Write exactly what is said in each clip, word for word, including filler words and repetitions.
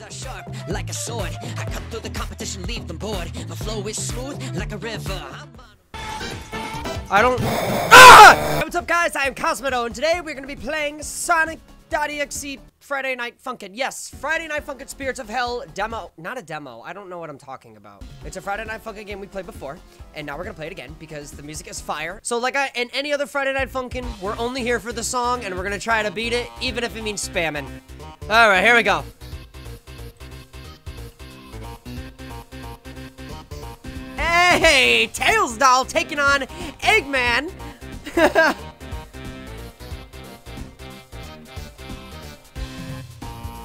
moves are sharp like a sword. I cut through the competition, leave them bored. My flow is smooth like a river. I don't. Ah! What's up, guys? I am Cosmitto, and today we're gonna be playing Sonic dot E X E Friday Night Funkin'. Yes, Friday Night Funkin' Spirits of Hell demo. Not a demo. I don't know what I'm talking about. It's a Friday Night Funkin' game we played before, and now we're gonna play it again because the music is fire. So like I and any other Friday Night Funkin', we're only here for the song, and we're gonna try to beat it, even if it means spamming. All right, here we go. Hey, Tails Doll taking on Eggman.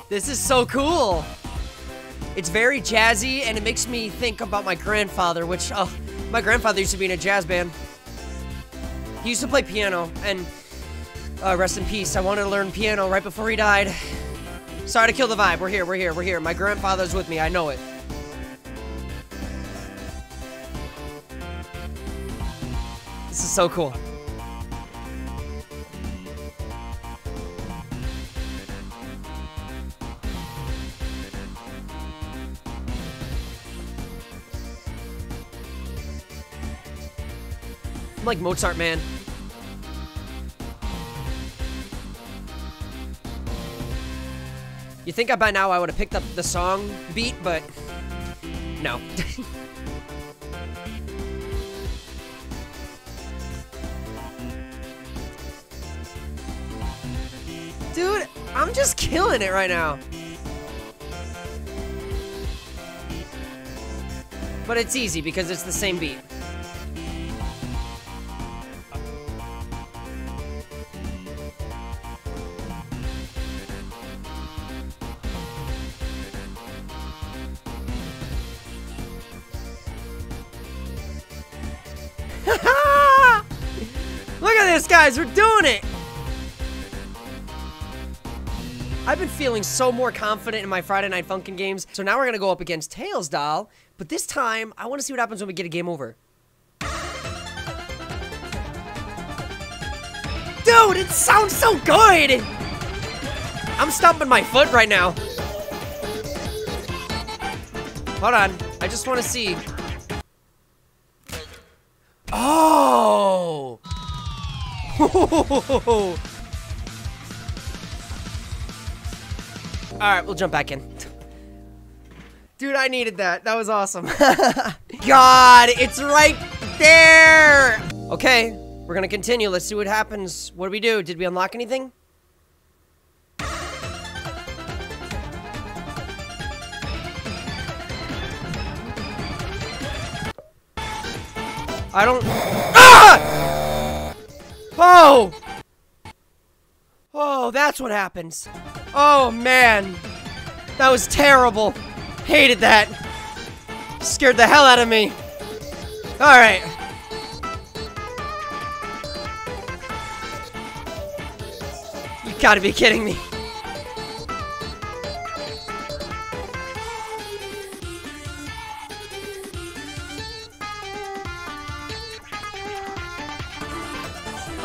This is so cool. It's very jazzy, and it makes me think about my grandfather, which, oh, my grandfather used to be in a jazz band. He used to play piano, and uh, rest in peace. I wanted to learn piano right before he died. Sorry to kill the vibe. We're here, we're here, we're here. My grandfather's with me, I know it. This is so cool. I'm like Mozart, man. You think by now I would have picked up the song beat, but no. Dude, I'm just killing it right now. But it's easy because it's the same beat. Guys, we're doing it! I've been feeling so more confident in my Friday Night Funkin' games, so now we're gonna go up against Tails Doll, but this time, I wanna see what happens when we get a game over. Dude, it sounds so good! I'm stomping my foot right now. Hold on, I just wanna see. Oh! Alright, we'll jump back in. Dude, I needed that. That was awesome. God, it's right there! Okay, we're gonna continue. Let's see what happens. What do we do? Did we unlock anything? I don't... Ah! Oh! Oh, that's what happens. Oh, man. That was terrible. Hated that. Scared the hell out of me. Alright. You gotta be kidding me.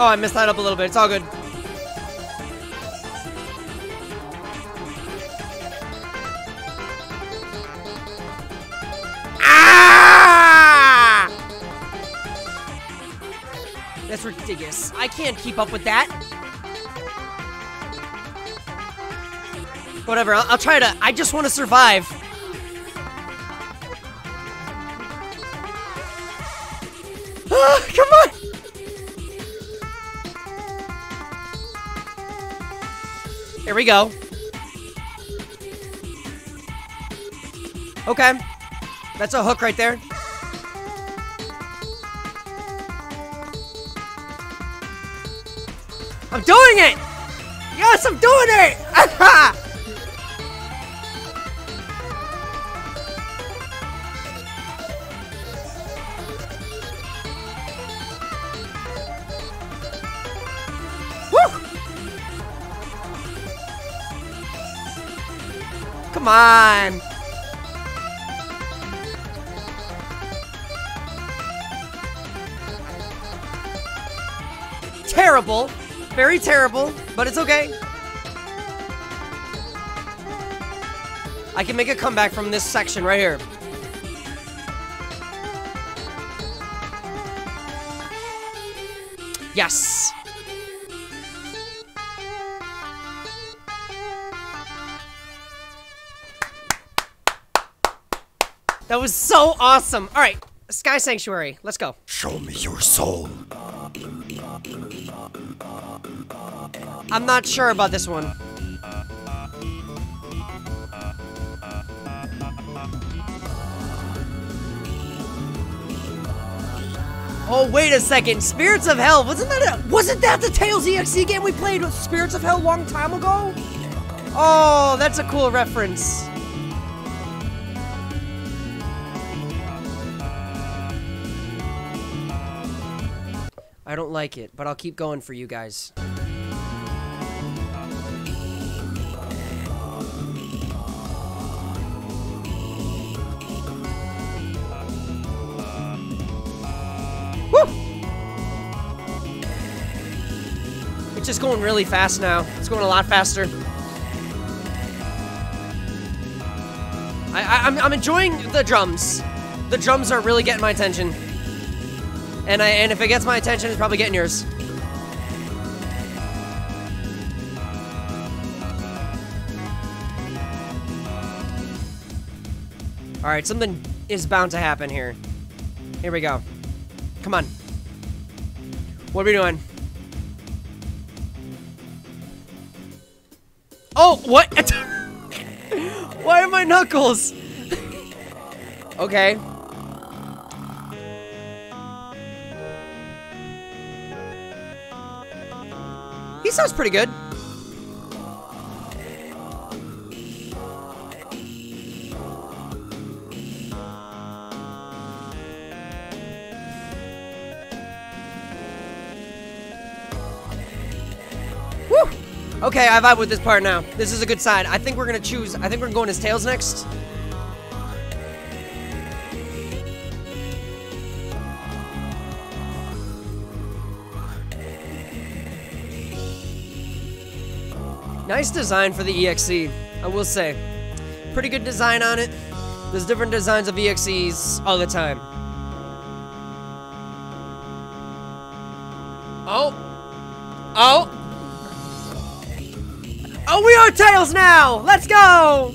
Oh, I messed that up a little bit. It's all good. Ah! That's ridiculous. I can't keep up with that. Whatever. I'll, I'll try to. I just want to survive. Ah, come on. Here we go. Okay. That's a hook right there. I'm doing it! Yes, I'm doing it! Come on! Terrible. Very terrible, but it's okay. I can make a comeback from this section right here. Yes! That was so awesome! Alright, Sky Sanctuary, let's go. Show me your soul. I'm not sure about this one. Oh, wait a second, Spirits of Hell, wasn't that a, wasn't that the Tails E X E game we played with Spirits of Hell a long time ago? Oh, that's a cool reference. I don't like it, but I'll keep going for you guys. It's going really fast now. It's going a lot faster. I, I, I'm, I'm enjoying the drums. The drums are really getting my attention. And I and if it gets my attention, it's probably getting yours. All right, something is bound to happen here. Here we go. Come on. What are we doing? Oh, what? Why are my knuckles? Okay. He sounds pretty good. Okay, I vibe with this part now. This is a good side. I think we're gonna choose. I think we're going as Tails next. Nice design for the E X E, I will say. Pretty good design on it. There's different designs of E X Es all the time. Oh. Oh. Oh, we are Tails now! Let's go!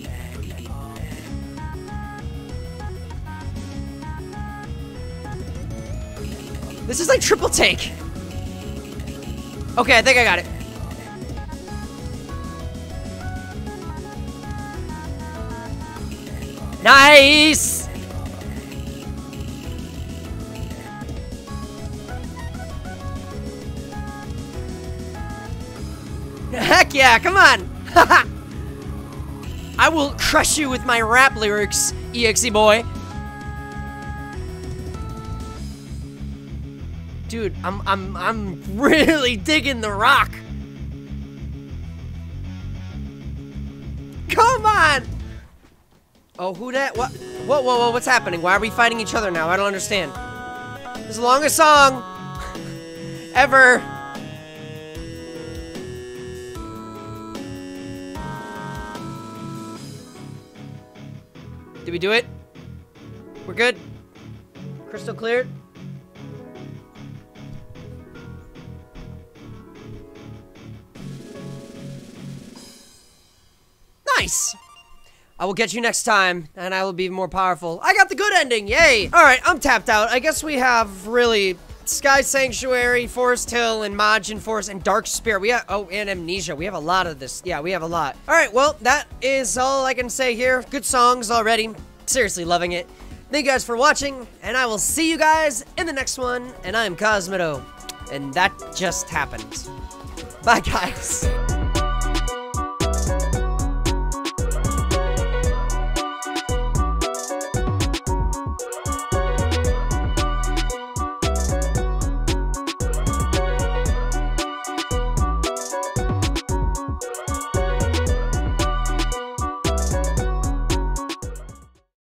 This is like triple take. Okay, I think I got it. Nice! Heck yeah, come on! I will crush you with my rap lyrics, E X E boy. Dude, I'm I'm I'm really digging the rock. Come on! Oh, who that? What? Whoa, whoa, whoa! What's happening? Why are we fighting each other now? I don't understand. This is the longest song ever. Did we do it? We're good? Crystal clear? Nice! I will get you next time, and I will be more powerful. I got the good ending, yay! Alright, I'm tapped out. I guess we have, really, Sky Sanctuary, Forest Hill, and Majin Force, and Dark Spirit. We have, oh, and Amnesia. We have a lot of this. Yeah, we have a lot. All right, well, that is all I can say here. Good songs already. Seriously, loving it. Thank you guys for watching, and I will see you guys in the next one. And I am Cosmitto, and that just happened. Bye, guys.